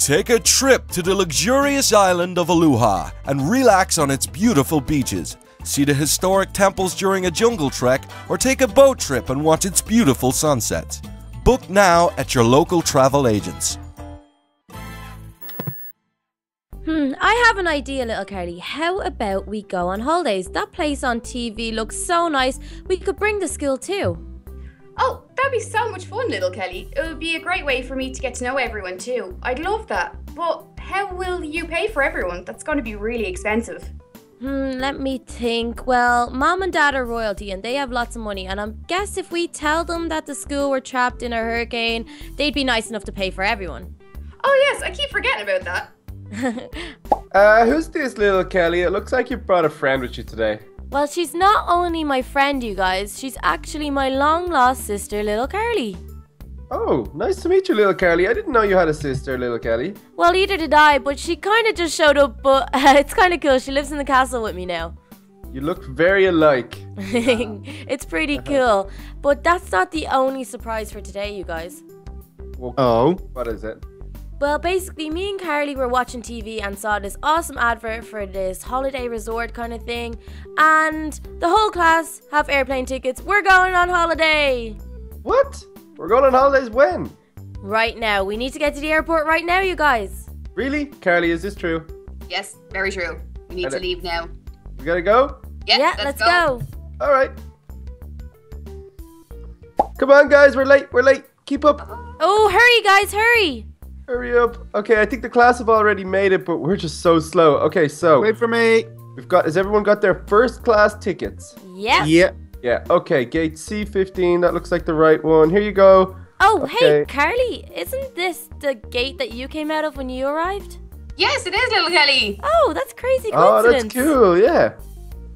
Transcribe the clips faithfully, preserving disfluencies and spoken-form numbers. Take a trip to the luxurious island of Aluha and relax on its beautiful beaches. See the historic temples during a jungle trek or take a boat trip and watch its beautiful sunsets. Book now at your local travel agents. Hmm, I have an idea, Little Carly. How about we go on holidays? That place on T V looks so nice. We could bring the school too. Oh, that'd be so much fun, Little Carly. It would be a great way for me to get to know everyone too. I'd love that. But how will you pay for everyone? That's going to be really expensive. Hmm, let me think. Well, Mom and Dad are royalty and they have lots of money, and I guess if we tell them that the school were trapped in a hurricane, they'd be nice enough to pay for everyone. Oh yes, I keep forgetting about that. uh, who's this, Little Carly? It looks like you brought a friend with you today. Well, she's not only my friend, you guys. She's actually my long-lost sister, Little Carly. Oh, nice to meet you, Little Carly. I didn't know you had a sister, Little Carly. Well, neither did I, but she kind of just showed up, but uh, it's kind of cool. She lives in the castle with me now. You look very alike. It's pretty cool. But that's not the only surprise for today, you guys. Well, oh? What is it? Well, basically, me and Carly were watching T V and saw this awesome advert for this holiday resort kind of thing. And the whole class have airplane tickets. We're going on holiday. What? We're going on holidays when? Right now. We need to get to the airport right now, you guys. Really? Carly, is this true? Yes, very true. We need and to it, leave now. We gotta go? Yeah, yeah let's, let's go. go. All right. Come on, guys. We're late. We're late. Keep up. Oh, hurry, guys. Hurry. Hurry up. Okay, I think the class have already made it, but we're just so slow. Okay, so. Wait for me. We've got, has everyone got their first class tickets? Yeah. Yeah. Yeah, okay, gate C fifteen, that looks like the right one. Here you go. Oh, okay. Hey, Carly, isn't this the gate that you came out of when you arrived? Yes, it is, Little Carly. Oh, that's crazy coincidence. Oh, that's cool, yeah.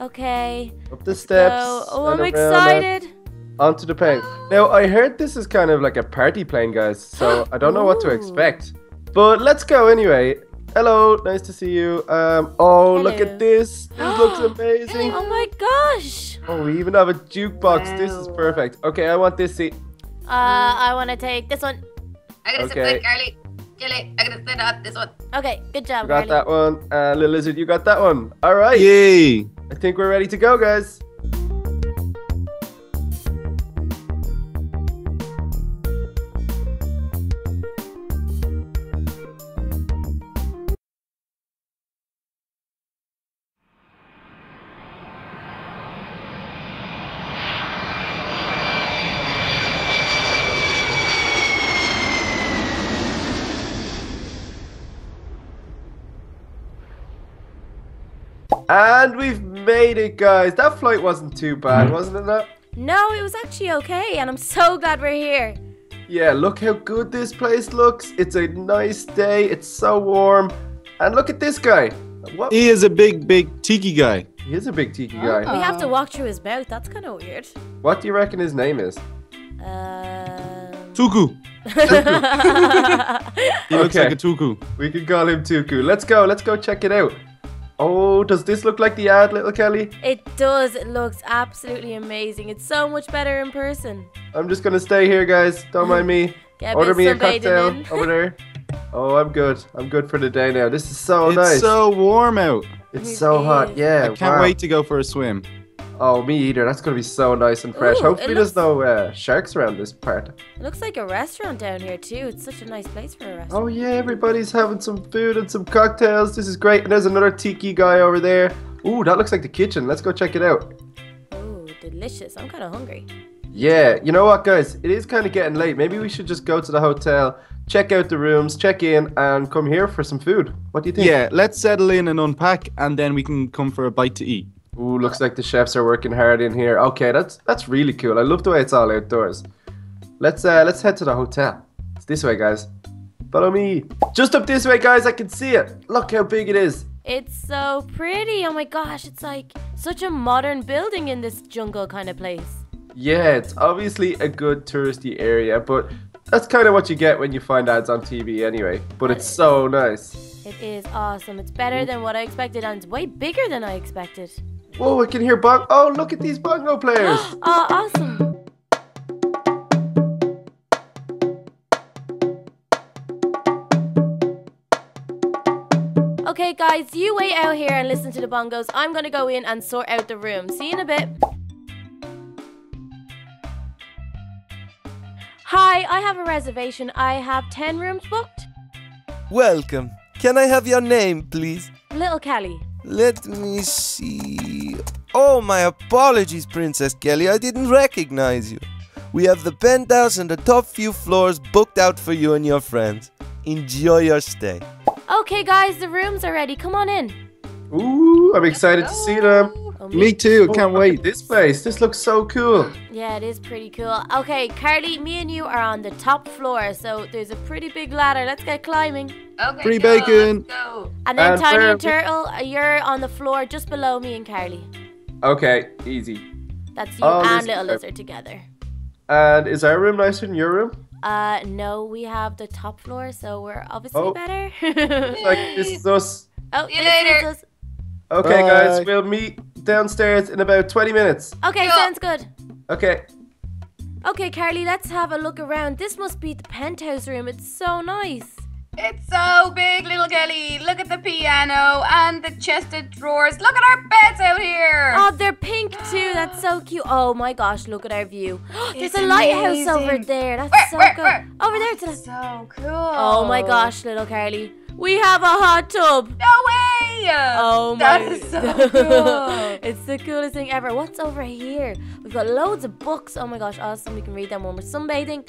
Okay. Up the steps. So, oh, I'm excited. That. Onto the plane. Now, I heard this is kind of like a party plane, guys, so I don't know what to expect. But let's go anyway. Hello, nice to see you. Um, oh, Hello. Look at this. This looks amazing. Oh my gosh. Oh, we even have a jukebox. Wow. This is perfect. Okay, I want this seat. Uh, I want to take this one. I gotta okay. sit down, Carly. Carly, I gotta sit up this one. Okay, good job, you got Carly. that one. Uh, Little Lizard, you got that one. All right. Yay. I think we're ready to go, guys. And we've made it, guys. That flight wasn't too bad, wasn't it, that? No, it was actually okay, and I'm so glad we're here. Yeah, look how good this place looks. It's a nice day. It's so warm. And look at this guy. What? He is a big, big tiki guy. He is a big tiki guy. We have to walk through his mouth. That's kind of weird. What do you reckon his name is? Uh... Tuku. Tuku. He looks okay. like a tuku. We can call him Tuku. Let's go. Let's go check it out. Oh, does this look like the ad, Little Carly? It does. It looks absolutely amazing. It's so much better in person. I'm just going to stay here, guys. Don't mind me. Get Order me a cocktail over there. Oh, I'm good. I'm good for the day now. This is so it's nice. It's so warm out. It's it so is. hot. Yeah, I can't wow. wait to go for a swim. Oh, me either. That's going to be so nice and fresh. Ooh, Hopefully there's no uh, sharks around this part. It looks like a restaurant down here too. It's such a nice place for a restaurant. Oh yeah, everybody's having some food and some cocktails. This is great. And there's another tiki guy over there. Ooh, that looks like the kitchen. Let's go check it out. Ooh, delicious. I'm kind of hungry. Yeah, you know what, guys? It is kind of getting late. Maybe we should just go to the hotel, check out the rooms, check in, and come here for some food. What do you think? Yeah, let's settle in and unpack, and then we can come for a bite to eat. Ooh, looks like the chefs are working hard in here. Okay, that's that's really cool. I love the way it's all outdoors. Let's uh, let's head to the hotel. It's this way, guys. Follow me. Just up this way, guys. I can see it. Look how big it is. It's so pretty. Oh my gosh, it's like such a modern building in this jungle kind of place. Yeah, it's obviously a good touristy area, but that's kind of what you get when you find ads on T V anyway. But it's so nice. It is awesome. It's better than what I expected, and it's way bigger than I expected. Whoa, I can hear bong. Oh, look at these bongo players. Oh, awesome. Okay guys, you wait out here and listen to the bongos. I'm gonna go in and sort out the room. See you in a bit. Hi, I have a reservation. I have ten rooms booked. Welcome. Can I have your name, please? Little Carly. Let me see. Oh, my apologies, Princess Kelly. I didn't recognize you. We have the penthouse and the top few floors booked out for you and your friends. Enjoy your stay. Okay, guys, the rooms are ready. Come on in. Ooh, I'm excited Hello. to see them. Oh, me too. Oh, Can't wait. This place. This looks so cool. Yeah, it is pretty cool. Okay, Carly, me and you are on the top floor, so there's a pretty big ladder. Let's get climbing. Okay, Free go, bacon. Go. And then and Tiny and Turtle, you're on the floor just below me and Carly. Okay, easy. That's you oh, and Little Lizard together. And is our room nicer than your room? Uh, no, we have the top floor, so we're obviously oh. better. Like, this is us. Oh, See you later. Us. Okay, Bye. guys, we'll meet downstairs in about twenty minutes. Okay, yeah. sounds good. Okay. Okay, Carly, let's have a look around. This must be the penthouse room. It's so nice. It's so big, Little Kelly. Look at the piano and the chested drawers. Look at our beds out here. Oh, they're pink too. That's so cute. Oh my gosh, look at our view. There's a lighthouse over there. That's where, so where, good. Where? Over there. It's a... so cool. Oh my gosh, Little Carly. We have a hot tub. No way. Oh my. That is so cool. It's the coolest thing ever. What's over here? We've got loads of books. Oh my gosh, awesome. We can read them when we're sunbathing.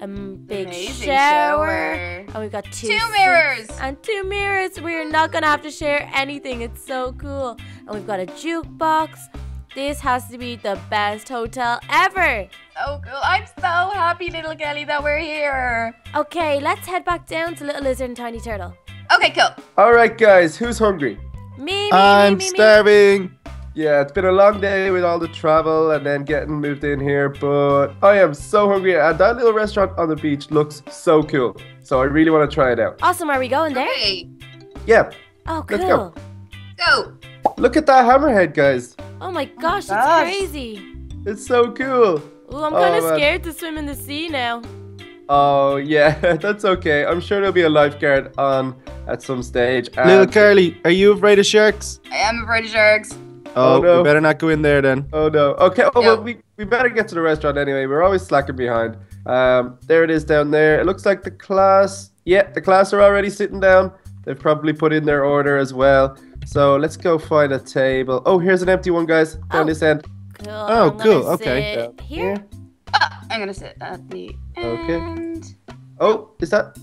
A big shower. shower. And we've got two, two mirrors. And two mirrors. We're not going to have to share anything. It's so cool. And we've got a jukebox. This has to be the best hotel ever. So cool. I'm so happy, Little Kelly, that we're here. Okay, let's head back down to Little Lizard and Tiny Turtle. Okay, cool. All right, guys, who's hungry? Me, me, I'm me, me, starving. Me. Yeah, it's been a long day with all the travel and then getting moved in here, but I am so hungry. And that little restaurant on the beach looks so cool. So I really want to try it out. Awesome. Are we going there? Okay. Yeah. Oh, cool. Let's go. Go. Look at that hammerhead, guys. Oh my gosh, it's oh crazy. It's so cool. Ooh, I'm kind of oh, scared to swim in the sea now. Oh, yeah, that's okay. I'm sure there'll be a lifeguard on at some stage. And Little Carly, are you afraid of sharks? I am afraid of sharks. Oh, oh no. We better not go in there then. Oh, no. Okay, oh, no. Well, we, we better get to the restaurant anyway. We're always slacking behind. Um, there it is down there. It looks like the class. Yeah, the class are already sitting down. They've probably put in their order as well. So let's go find a table. Oh, here's an empty one, guys. Down oh, this end. Cool. Oh, I'm cool. Okay. Sit here. here. Oh, I'm gonna sit at the end. Okay. Oh, is that?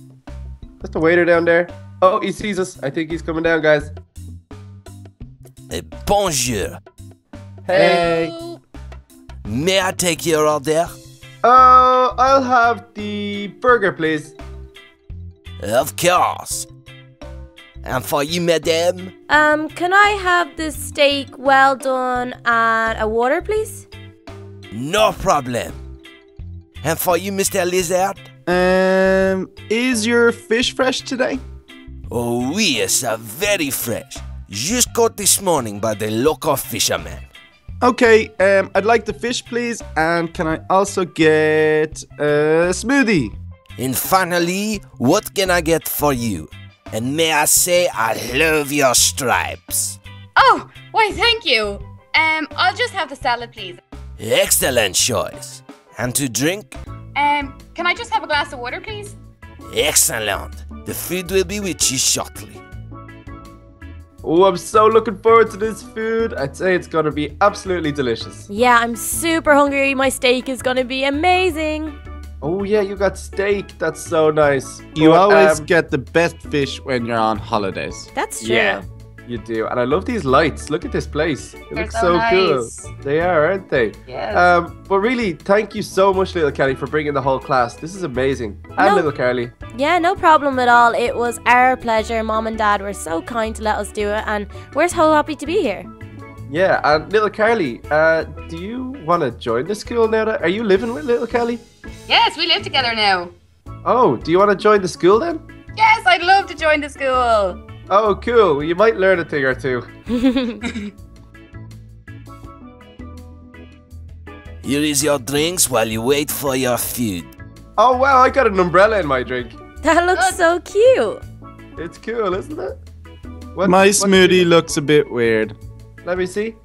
That's the waiter down there. Oh, he sees us. I think he's coming down, guys. Hey, bonjour. Hey. Hello. May I take your order? Oh, uh, I'll have the burger, please. Of course. And for you, madame? Um, can I have the steak well done and a water, please? No problem. And for you, Mister Lizard? Um, is your fish fresh today? Oh, yes, uh, very fresh. Just caught this morning by the local fisherman. Okay, um, I'd like the fish, please. And can I also get a smoothie? And finally, what can I get for you? And may I say, I love your stripes. Oh, why thank you. Um, I'll just have the salad, please. Excellent choice. And to drink? Um, can I just have a glass of water, please? Excellent. The food will be with you shortly. Oh, I'm so looking forward to this food. I'd say it's gonna be absolutely delicious. Yeah, I'm super hungry. My steak is gonna be amazing. Oh yeah, you got steak. That's so nice. You but, always um, get the best fish when you're on holidays. That's true. Yeah, you do. And I love these lights. Look at this place. It They're looks so, so nice. cool. They are, aren't they? Yes. Um, but really, thank you so much, Little Carly, for bringing the whole class. This is amazing. And no, Little Carly. Yeah, no problem at all. It was our pleasure. Mom and Dad were so kind to let us do it. And we're so happy to be here. Yeah, and Little Carly, uh, do you want to join the school now? That, are you living with Little Carly? Yes, we live together now. Oh, do you want to join the school then? Yes, I'd love to join the school. Oh, cool. You might learn a thing or two. Here is your drinks while you wait for your food. Oh, wow, I got an umbrella in my drink. That looks Good. so cute. It's cool, isn't it? What, My what smoothie you... looks a bit weird. Let me see.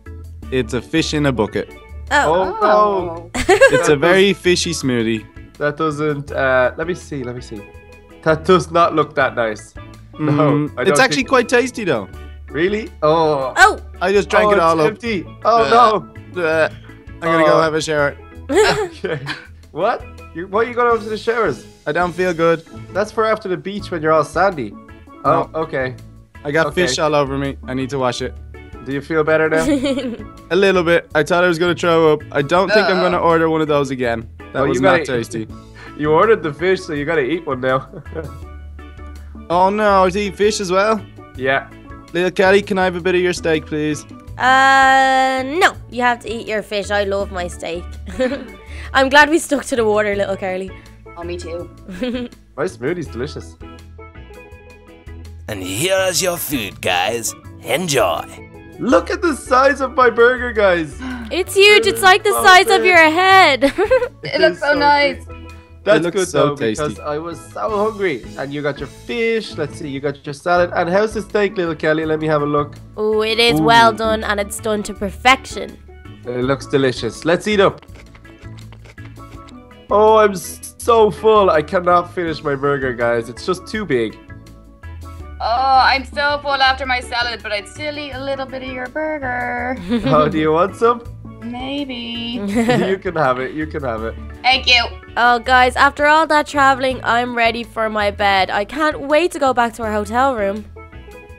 It's a fish in a bucket. Oh, oh. oh. It's a very fishy smoothie. That doesn't, uh, let me see, let me see. That does not look that nice. No, mm. I don't It's actually think... quite tasty though. Really? Oh. Oh. I just drank oh, it all it's up. Empty. Oh, uh, no. Uh, I'm going to oh. go have a shower. Okay. What? You, why are you going over to the showers? I don't feel good. That's for after the beach when you're all sandy. Oh, no. okay. I got okay. fish all over me. I need to wash it. Do you feel better now? A little bit. I thought I was going to throw up. I don't think uh, I'm going to order one of those again. That well, was not tasty. You ordered the fish, so you got to eat one now. Oh, no. Do you eat fish as well? Yeah. Little Carly, can I have a bit of your steak, please? Uh, no. You have to eat your fish. I love my steak. I'm glad we stuck to the water, Little Carly. Oh, me too. My smoothie's delicious. And here is your food, guys. Enjoy. Look at the size of my burger, guys. It's huge. It's like the size oh, of your head. it, it looks so, so nice. Good. That's good so though tasty. Because I was so hungry. And you got your fish. Let's see, you got your salad. And how's the steak, Little Carly? Let me have a look. Oh, it is Ooh. well done, and it's done to perfection. It looks delicious. Let's eat up. Oh, I'm so full. I cannot finish my burger, guys. It's just too big. Oh, I'm so full after my salad, but I'd still eat a little bit of your burger. Oh, do you want some? Maybe. You can have it. You can have it. Thank you. Oh, guys, after all that traveling, I'm ready for my bed. I can't wait to go back to our hotel room.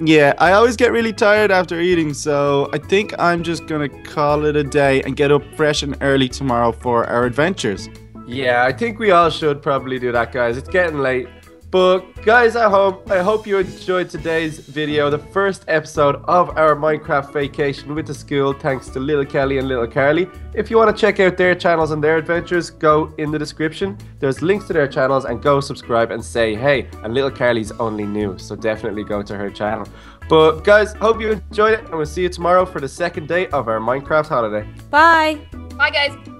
Yeah, I always get really tired after eating, so I think I'm just going to call it a day and get up fresh and early tomorrow for our adventures. Yeah, I think we all should probably do that, guys. It's getting late. But guys at home, I hope you enjoyed today's video, the first episode of our Minecraft vacation with the school, thanks to Little Carly and Little Carly. If you want to check out their channels and their adventures, go in the description. There's links to their channels, and go subscribe and say hey. And Little Carly's only new, so definitely go to her channel. But guys, hope you enjoyed it, and we'll see you tomorrow for the second day of our Minecraft holiday. Bye. Bye, guys.